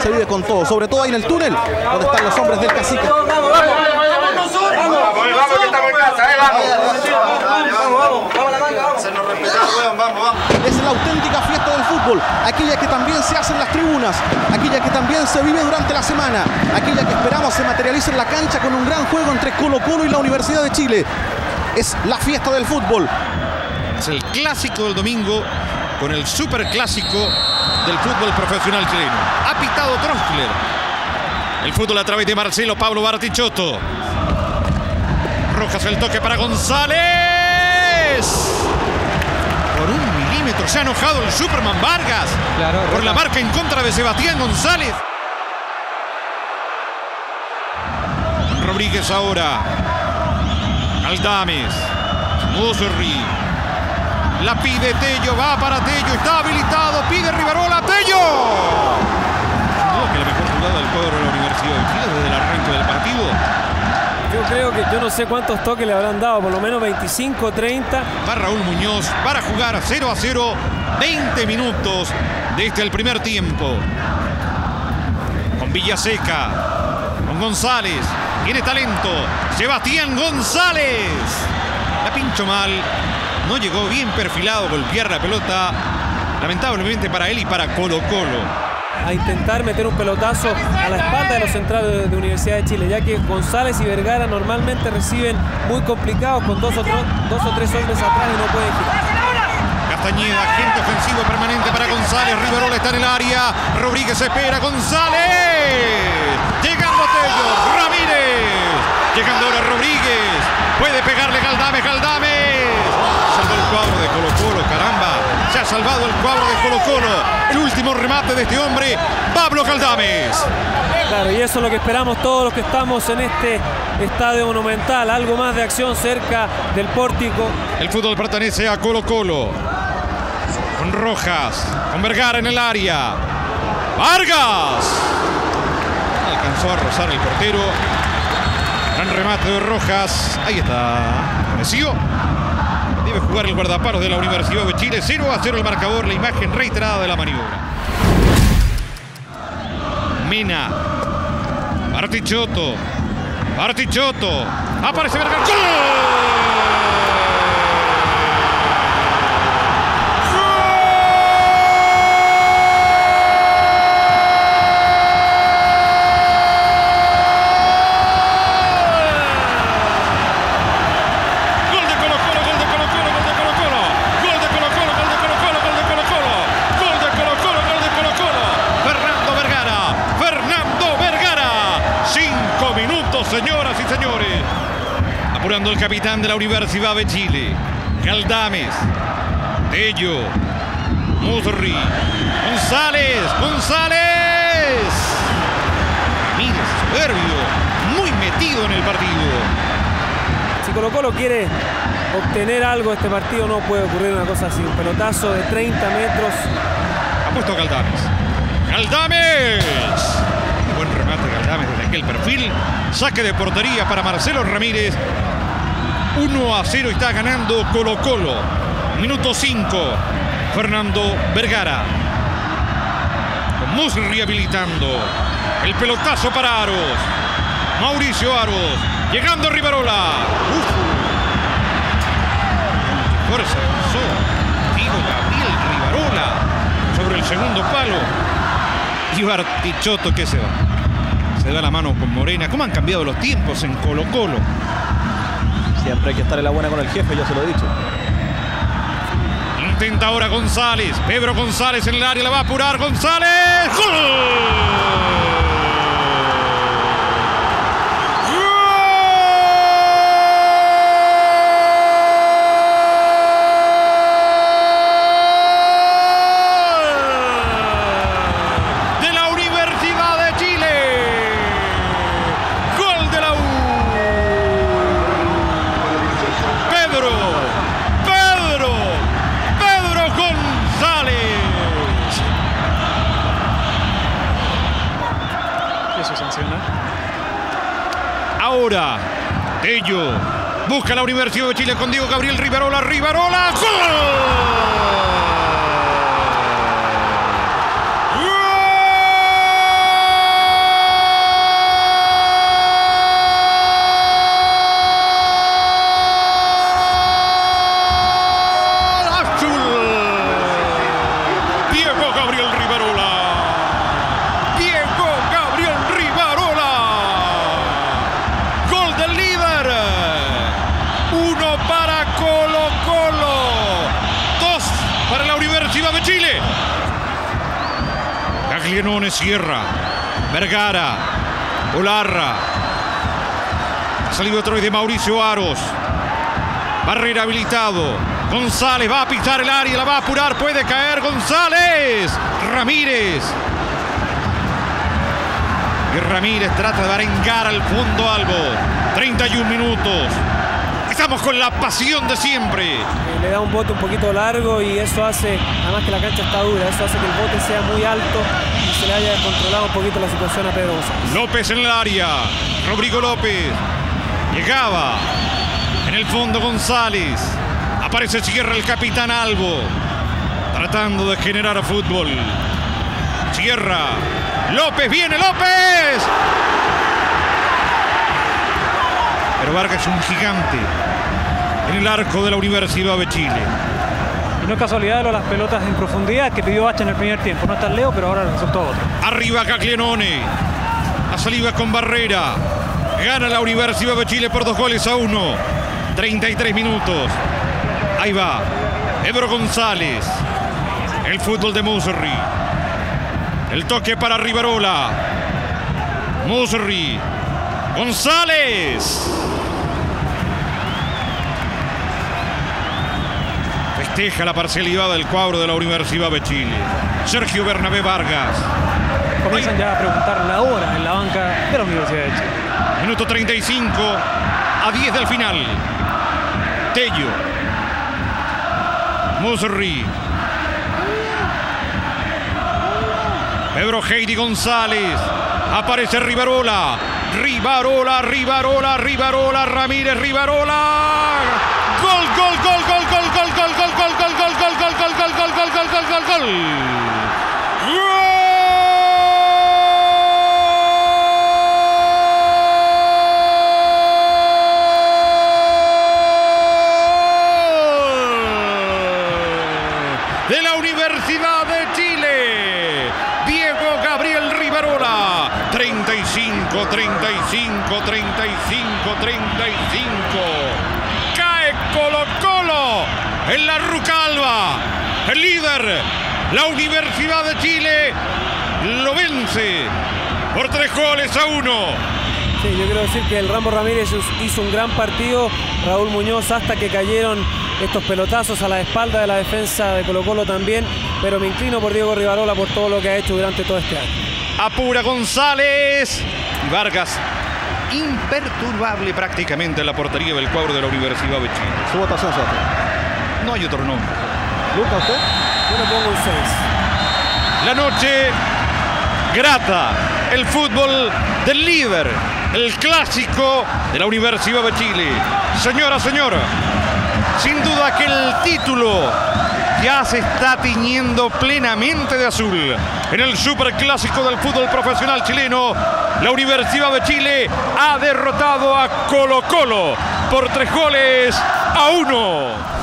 se vive con todo, sobre todo ahí en el túnel, donde están los hombres del cacique. ¡Vamos, vamos, vamos! ¡Vamos, que estamos en casa, vamos! ¡Vamos, la manga, vamos! ¡Se nos respeta, weón, vamos, vamos! Es la auténtica fiesta del fútbol, aquella que también se hace en las tribunas, aquella que también se vive durante la semana, aquella que esperamos se materialice en la cancha con un gran juego entre Colo-Colo y la Universidad de Chile. Es la fiesta del fútbol. Es el clásico del domingo con el superclásico del fútbol profesional chileno. Ha pitado Trostler. El fútbol a través de Marcelo Pablo Bartichotto. Rojas, el toque para González. Por un milímetro se ha enojado el Superman Vargas. Claro, por la marca en contra de Sebastián González. Rodríguez ahora. Aldames. Muzori. La pide Tello, va para Tello, está habilitado, pide Riverola, ¡Tello! Creo que la mejor jugada del cuadro de la Universidad de Chile desde el arranque del partido. Yo creo que yo no sé cuántos toques le habrán dado, por lo menos 25, 30. Va Raúl Muñoz para jugar 0-0, 20 minutos desde el primer tiempo. Con Villaseca, con González, tiene talento, Sebastián González. La pinchó mal. No llegó bien perfilado, golpear la pelota, lamentablemente para él y para Colo-Colo. A intentar meter un pelotazo a la espalda de los centrales de Universidad de Chile, ya que González y Vergara normalmente reciben muy complicados con dos o tres hombres atrás y no pueden girar. Castañeda, gente ofensiva permanente para González, Riverola está en el área, Rodríguez espera, González, llega Botello, Ramírez, llegando ahora Rodríguez, puede pegarle Galdames, salvó el cuadro de Colo-Colo, caramba, se ha salvado el cuadro de Colo-Colo, el último remate de este hombre, Pablo Galdames. Claro, y eso es lo que esperamos todos los que estamos en este estadio monumental, algo más de acción cerca del pórtico. El fútbol pertenece a Colo-Colo, con Rojas, con Berger en el área, Vargas, alcanzó a rozar el portero, gran remate de Rojas, ahí está, Mesío. Debe jugar el guardaparos de la Universidad de Chile. 0-0 el marcador, la imagen reiterada de la maniobra. Mina. Bartichotto. Bartichotto. Aparece Berger. ¡Gol! El capitán de la Universidad de Chile, Galdames, Tello, Muzori, González, Mira, soberbio, muy metido en el partido. Si Colo-Colo quiere obtener algo de este partido, no puede ocurrir una cosa así. Un pelotazo de 30 metros. Ha puesto Galdames. Buen remate de Galdames desde aquel perfil. Saque de portería para Marcelo Ramírez. 1-0 está ganando Colo-Colo. Minuto 5. Fernando Vergara. Con Muzori habilitando. El pelotazo para Aros. Mauricio Aros. Llegando Riverola. Fuerza usó Diego Gabriel Rivarola sobre el segundo palo. Y Bartichotto que se va. Se da la mano con Morena. ¿Cómo han cambiado los tiempos en Colo-Colo? Siempre hay que estar en la buena con el jefe, yo se lo he dicho. Intenta ahora González. Pedro González en el área, la va a apurar González. ¡Gol! Tello busca la Universidad de Chile con Diego Gabriel Rivarola. Rivarola, ¡gol! ¡Gol! Universidad de Chile. Caglianone, Sierra, Vergara, Olarra. Ha salido otra vez de Mauricio Aros. Barrera habilitado. González va a pisar el área, la va a apurar, puede caer González. Ramírez. Y Ramírez trata de arengar al fondo algo. 31 minutos. Estamos con la pasión de siempre. Le da un bote un poquito largo y eso hace, además que la cancha está dura, eso hace que el bote sea muy alto y se le haya controlado un poquito la situación a Pedro González. López en el área. Rodrigo López. Llegaba. En el fondo González. Aparece Sierra, el capitán Albo, tratando de generar fútbol. Sierra, López, viene López. Pero Vargas es un gigante en el arco de la Universidad de Chile. Y no es casualidad las pelotas en profundidad que pidió Hacha en el primer tiempo. No está Leo, pero ahora resultó otro. Arriba Caglianone, a salida con Barrera. Gana la Universidad de Chile por 2-1. 33 minutos. Ahí va Pedro González. El fútbol de Muzori. El toque para Riverola. Muzori. González. Festeja la parcialidad del cuadro de la Universidad de Chile. Sergio Bernabé Vargas. Comienzan ya a preguntar la hora en la banca de la Universidad de Chile. Minuto 35 a 10 del final. Tello. Muzori. Pedro Heidi González. Aparece Riverola. Riverola. Ramírez, Riverola. Gol, gol, gol, gol, gol, gol, gol, gol, gol, gol, gol, gol, gol, gol, gol, gol, gol, gol, gol, gol, gol. De la Universidad de Chile, Diego Gabriel Rivarola. 35. Cae Colo-Colo en la Rucalba. El líder, la Universidad de Chile, lo vence por 3-1. Sí, yo quiero decir que el Ramón Ramírez hizo un gran partido. Raúl Muñoz, hasta que cayeron estos pelotazos a la espalda de la defensa de Colo-Colo también, pero me inclino por Diego Rivarola por todo lo que ha hecho durante todo este año. Apura González. Y Vargas, imperturbable prácticamente en la portería del cuadro de la Universidad de Chile. Su votación, ¿sí? No hay otro nombre. ¿Luca, usted? Yo le pongo un 6. La noche grata. El fútbol del líder. El clásico de la Universidad de Chile. Señora. Sin duda que el título ya se está tiñendo plenamente de azul. En el superclásico del fútbol profesional chileno, la Universidad de Chile ha derrotado a Colo-Colo por 3-1.